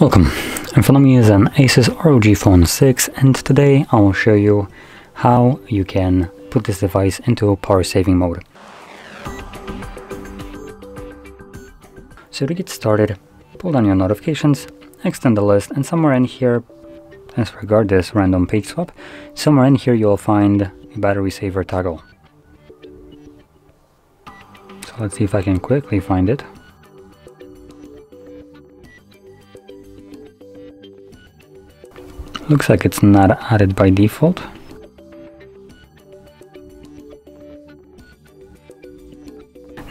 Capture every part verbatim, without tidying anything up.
Welcome, in front of me is an ASUS ROG Phone six, and today I will show you how you can put this device into power saving mode. So to get started, pull down your notifications, extend the list, and somewhere in here, as regard this random page swap, somewhere in here you'll find a battery saver toggle. So let's see if I can quickly find it. Looks like it's not added by default.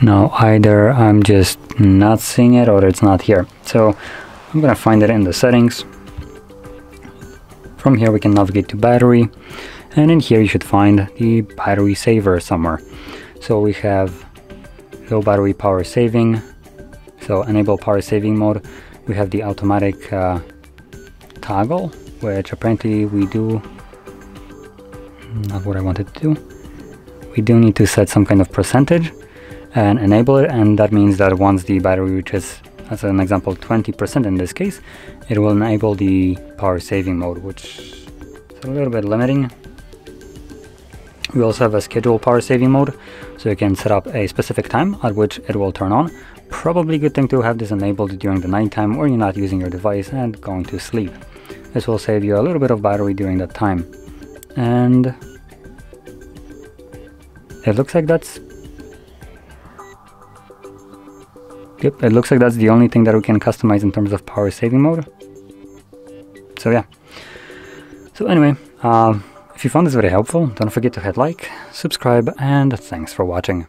Now either I'm just not seeing it or it's not here. So I'm gonna find it in the settings. From here we can navigate to battery, and in here you should find the battery saver somewhere. So we have low battery power saving, so enable power saving mode. We have the automatic uh, toggle, which apparently we do, not what I wanted to do. We do need to set some kind of percentage and enable it, and that means that once the battery reaches, as an example, twenty percent in this case, it will enable the power saving mode, which is a little bit limiting. We also have a scheduled power saving mode, so you can set up a specific time at which it will turn on. Probably a good thing to have this enabled during the nighttime where you're not using your device and going to sleep. This will save you a little bit of battery during that time. And it looks like that's... Yep, it looks like that's the only thing that we can customize in terms of power saving mode. So yeah. So anyway, uh, if you found this very helpful, don't forget to hit like, subscribe, and thanks for watching.